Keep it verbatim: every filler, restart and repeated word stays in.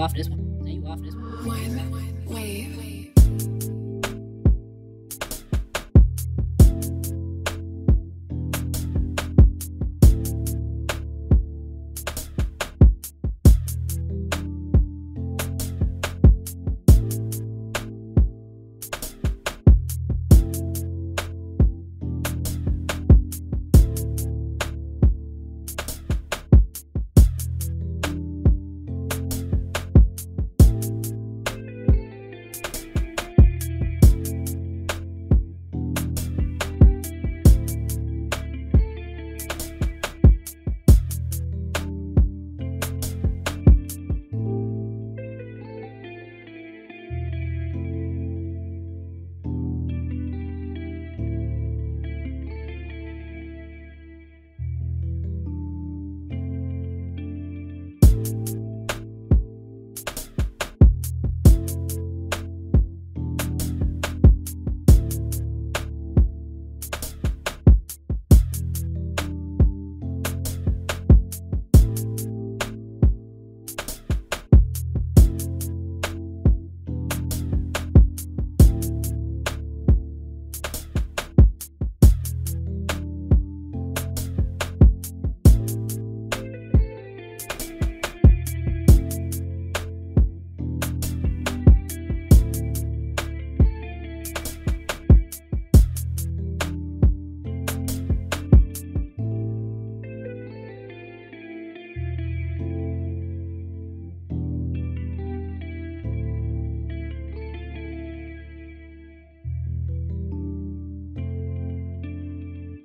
you off this one. Now you off this one. Wait, wait, wait.